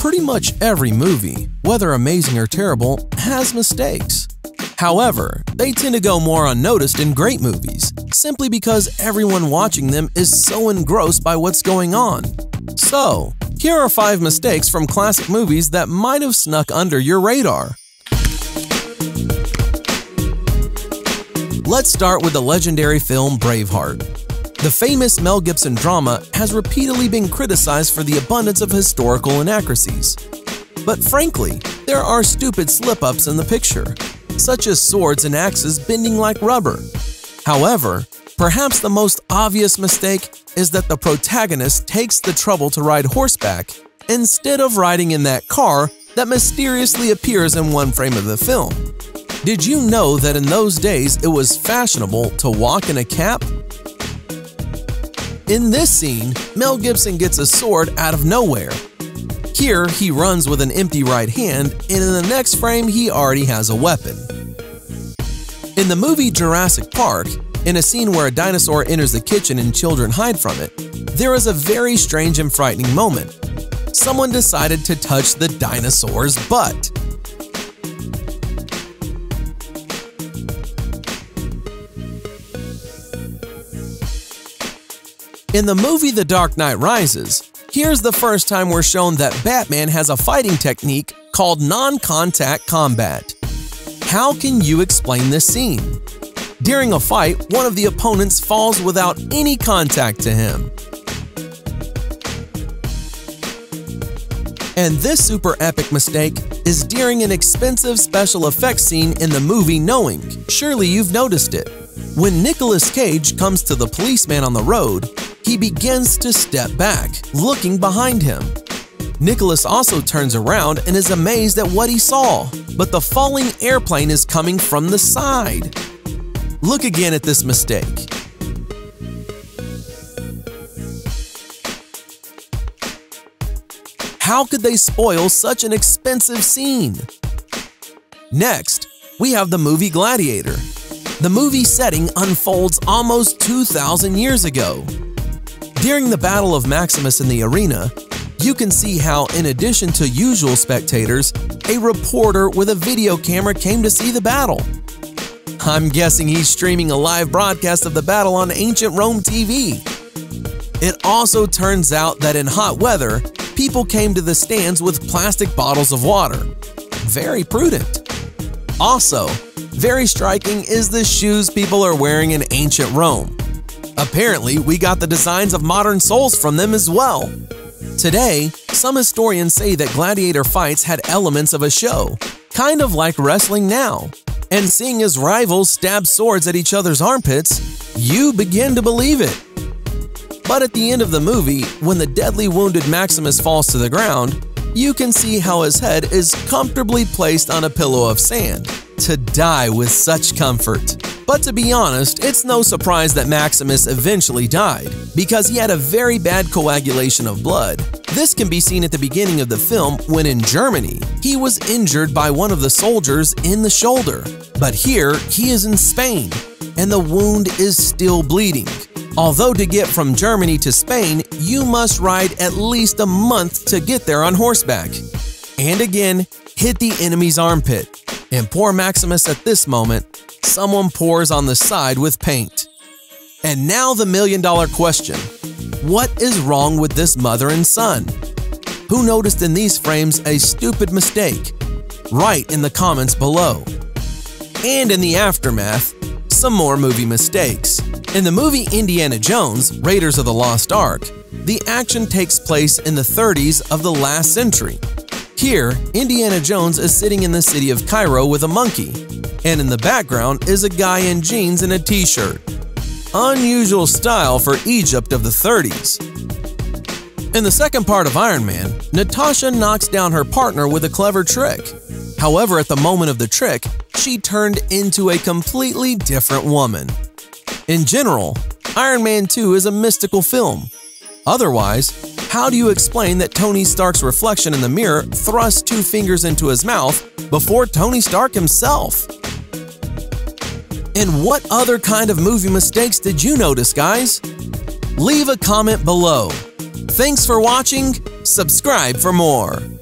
Pretty much every movie, whether amazing or terrible, has mistakes. However, they tend to go more unnoticed in great movies, simply because everyone watching them is so engrossed by what's going on. So, here are 5 mistakes from classic movies that might have snuck under your radar. Let's start with the legendary film Braveheart. The famous Mel Gibson drama has repeatedly been criticized for the abundance of historical inaccuracies. But frankly, there are stupid slip-ups in the picture, such as swords and axes bending like rubber. However, perhaps the most obvious mistake is that the protagonist takes the trouble to ride horseback instead of riding in that car that mysteriously appears in one frame of the film. Did you know that in those days it was fashionable to walk in a cap? In this scene, Mel Gibson gets a sword out of nowhere. Here, he runs with an empty right hand, and in the next frame, he already has a weapon. In the movie Jurassic Park, in a scene where a dinosaur enters the kitchen and children hide from it, there is a very strange and frightening moment. Someone decided to touch the dinosaur's butt. In the movie The Dark Knight Rises, here's the first time we're shown that Batman has a fighting technique called non-contact combat. How can you explain this scene? During a fight, one of the opponents falls without any contact to him. And this super epic mistake is during an expensive special effects scene in the movie Knowing. Surely you've noticed it. When Nicolas Cage comes to the policeman on the road, he begins to step back, looking behind him. Nicholas also turns around and is amazed at what he saw, but the falling airplane is coming from the side. Look again at this mistake. How could they spoil such an expensive scene? Next, we have the movie Gladiator. The movie setting unfolds almost 2,000 years ago. During the Battle of Maximus in the arena, you can see how, in addition to usual spectators, a reporter with a video camera came to see the battle. I'm guessing he's streaming a live broadcast of the battle on Ancient Rome TV. It also turns out that in hot weather, people came to the stands with plastic bottles of water. Very prudent. Also, very striking is the shoes people are wearing in ancient Rome. Apparently, we got the designs of modern souls from them as well. Today, some historians say that gladiator fights had elements of a show, kind of like wrestling now. And seeing as rivals stab swords at each other's armpits, you begin to believe it. But at the end of the movie, when the deadly wounded Maximus falls to the ground, you can see how his head is comfortably placed on a pillow of sand, to die with such comfort. But to be honest, it's no surprise that Maximus eventually died, because he had a very bad coagulation of blood. This can be seen at the beginning of the film when in Germany, he was injured by one of the soldiers in the shoulder. But here, he is in Spain, and the wound is still bleeding. Although to get from Germany to Spain, you must ride at least a month to get there on horseback. And again, hit the enemy's armpit. And poor Maximus at this moment, someone pours on the side with paint. And now the million-dollar question. What is wrong with this mother and son? Who noticed in these frames a stupid mistake? Write in the comments below. And in the aftermath, some more movie mistakes. In the movie Indiana Jones, Raiders of the Lost Ark, the action takes place in the 30s of the last century. Here, Indiana Jones is sitting in the city of Cairo with a monkey, and in the background is a guy in jeans and a t-shirt. Unusual style for Egypt of the 30s. In the second part of Iron Man, Natasha knocks down her partner with a clever trick. However, at the moment of the trick, she turned into a completely different woman. In general, Iron Man 2 is a mystical film. Otherwise, how do you explain that Tony Stark's reflection in the mirror thrust 2 fingers into his mouth before Tony Stark himself? And what other kind of movie mistakes did you notice, guys? Leave a comment below. Thanks for watching. Subscribe for more.